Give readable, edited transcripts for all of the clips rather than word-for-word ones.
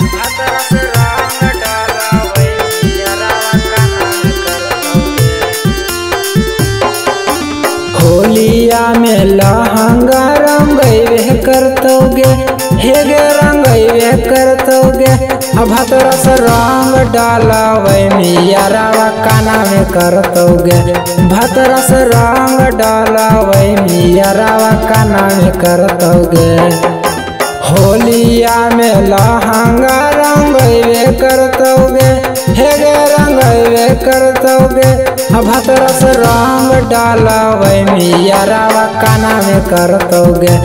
होलिया में लहंगा रंगैबे करतोगे, हेगे रंगैबे करतोगे, भतरा से रंग डालबे मियारावा काना में करतोगे, भतरा से रंग डालबे मियारावा काना में करतोगे। होलिया में लहंगा रंगैबे करतोगे, हेगे रंगैबे करतोगे, भतरा से रंग डालबे मियारावा काना में करतोगे,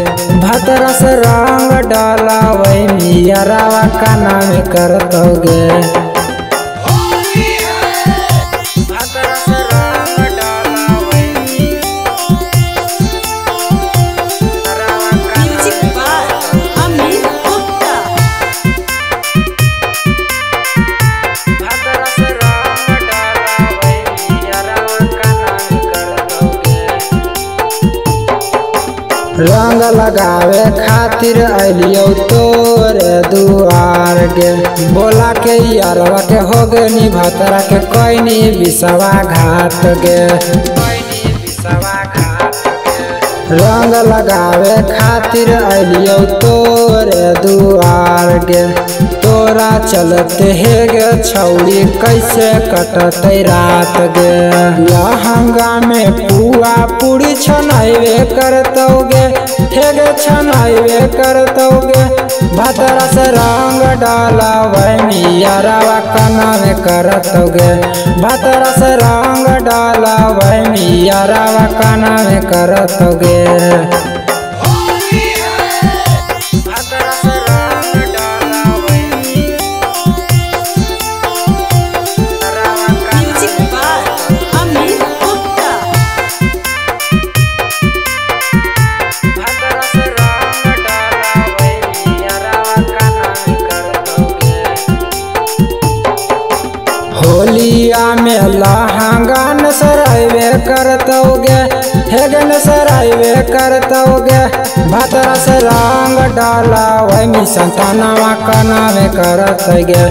भतरा से रंग डालबे मियारावा काना में करतोगे। रंग लगावे खातिर अलियो तोरे दुआर के, बोला के यारवा के हो गनी भतरा के कोइनी विषवा घात गे, रंग लगावे खातिर अलियो तोरे दुआर के, तोरा चलते हे गे छौड़ी कैसे कटते रात गे। लहंगा में पुआ पूरी छनैबे करतोगे, हेगे छनैबे करतोगे, भतरा से रंग डालबे मियारावा काना में करतोगे, भतरा से रंग डालबे मियारावा काना में करतोगे। होलिया में लहंगा नसराइबे करतोगे, हेगे नसराइबे करतोगे, भतरा से रंग डालबे मिसंतनवा काना में करतोगे,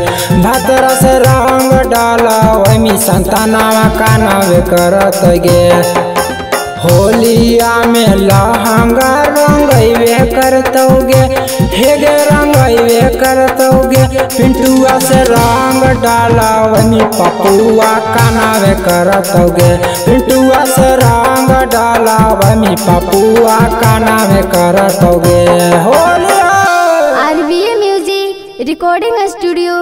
भतरा से रंग डालबे मिसंतनवा काना में करतोगे। होलिया में लहंगा रंगैबे करतोगे, हेगे रंगैबे करतोगे, पिंटुआ से रंग डालबे पपुआ काना में करतोगे, पिंटुआ से रंग डालबे पपुआ काना में करतोगे। होलिया आरबीए म्यूजिक रिकॉर्डिंग स्टूडियो।